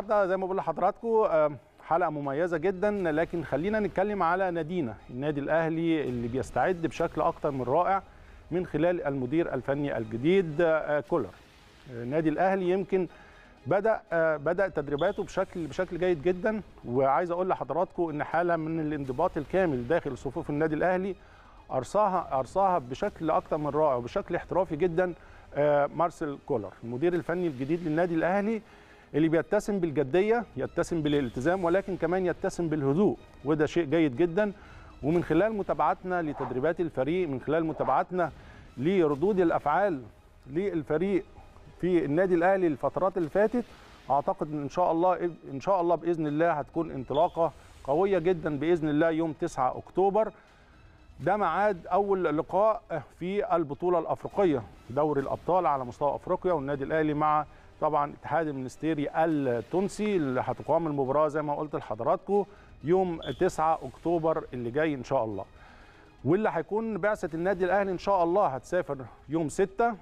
النهارده زي ما بقول لحضراتكم حلقه مميزه جدا، لكن خلينا نتكلم على نادينا النادي الاهلي اللي بيستعد بشكل اكتر من رائع من خلال المدير الفني الجديد كولر. النادي الاهلي يمكن بدا تدريباته بشكل جيد جدا، وعايز اقول لحضراتكم ان حاله من الانضباط الكامل داخل صفوف النادي الاهلي ارصاها بشكل اكتر من رائع وبشكل احترافي جدا. مارسيل كولر المدير الفني الجديد للنادي الاهلي اللي بيتسم بالجدية، يتسم بالالتزام، ولكن كمان يتسم بالهدوء، وده شيء جيد جدا. ومن خلال متابعتنا لتدريبات الفريق، من خلال متابعتنا لردود الأفعال للفريق في النادي الأهلي الفترات اللي فاتت، أعتقد إن شاء الله بإذن الله هتكون انطلاقة قوية جدا بإذن الله يوم 9 أكتوبر. ده ميعاد أول لقاء في البطولة الأفريقية، دوري الأبطال على مستوى أفريقيا، والنادي الأهلي مع طبعا اتحاد المنستيري التونسي، اللي هتقام المباراه زي ما قلت لحضراتكم يوم 9 اكتوبر اللي جاي ان شاء الله. واللي هيكون بعثه النادي الاهلي ان شاء الله هتسافر يوم 6.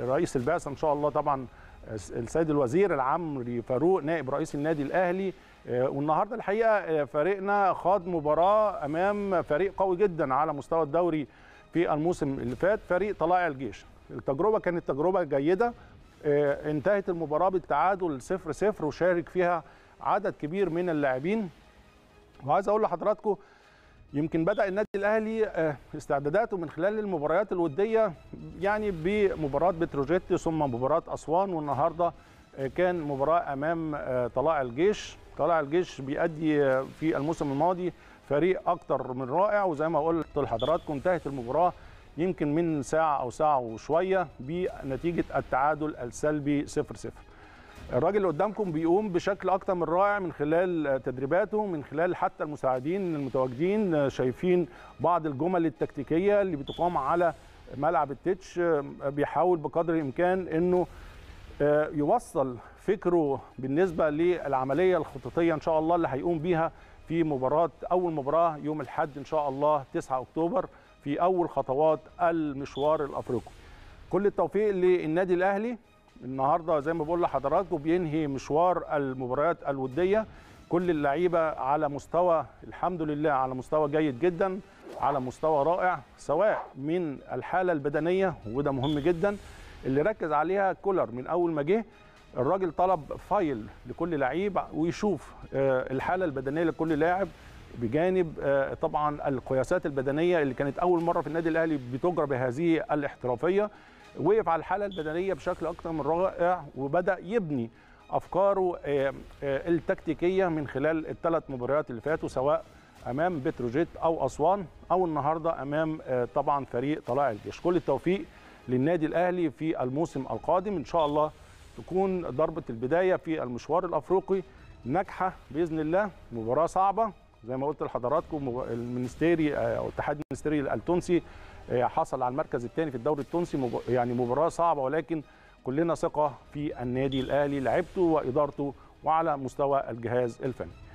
رئيس البعثه ان شاء الله طبعا السيد الوزير العمري فاروق نائب رئيس النادي الاهلي. والنهارده الحقيقه فريقنا خاض مباراه امام فريق قوي جدا على مستوى الدوري في الموسم اللي فات، فريق طلائع الجيش. التجربه كانت تجربه جيده، انتهت المباراة بالتعادل 0-0، وشارك فيها عدد كبير من اللاعبين. وعايز اقول لحضراتكم يمكن بدأ النادي الاهلي استعداداته من خلال المباريات الودية، يعني بمباراة بتروجيت ثم مباراة اسوان، والنهارده كان مباراة امام طلائع الجيش. طلائع الجيش بيأدي في الموسم الماضي فريق اكتر من رائع، وزي ما قلت لحضراتكم انتهت المباراة يمكن من ساعة أو ساعة وشوية بنتيجة التعادل السلبي 0-0. الراجل اللي قدامكم بيقوم بشكل أكتر من رائع من خلال تدريباته، من خلال حتى المساعدين المتواجدين، شايفين بعض الجمل التكتيكية اللي بتقام على ملعب التتش، بيحاول بقدر الإمكان إنه يوصل فكره بالنسبة للعملية الخططية إن شاء الله اللي هيقوم بيها في مباراة أول مباراة يوم الأحد إن شاء الله 9 أكتوبر في أول خطوات المشوار الأفريقي. كل التوفيق للنادي الأهلي. النهاردة زي ما بقول لحضراتكم بينهي مشوار المباريات الودية، كل اللعيبة على مستوى الحمد لله، على مستوى جيد جدا، على مستوى رائع، سواء من الحالة البدنية، وده مهم جدا اللي ركز عليها كولر من أول ما جه. الراجل طلب فايل لكل لعيب ويشوف الحالة البدنية لكل لاعب، بجانب طبعا القياسات البدنيه اللي كانت اول مره في النادي الاهلي بتجرى بهذه الاحترافيه. وقف على الحاله البدنيه بشكل اكثر من رائع، وبدا يبني افكاره التكتيكيه من خلال الثلاث مباريات اللي فاتوا، سواء امام بتروجيت او اسوان او النهارده امام طبعا فريق طلائع الجيش. كل التوفيق للنادي الاهلي في الموسم القادم، ان شاء الله تكون ضربه البدايه في المشوار الافريقي ناجحه باذن الله. مباراه صعبه زي ما قلت لحضراتكم، المنستيري او الاتحاد المنستيري التونسي حصل على المركز الثاني في الدوري التونسي، يعني مباراه صعبه، ولكن كلنا ثقه في النادي الاهلي، لعيبته وادارته وعلى مستوى الجهاز الفني.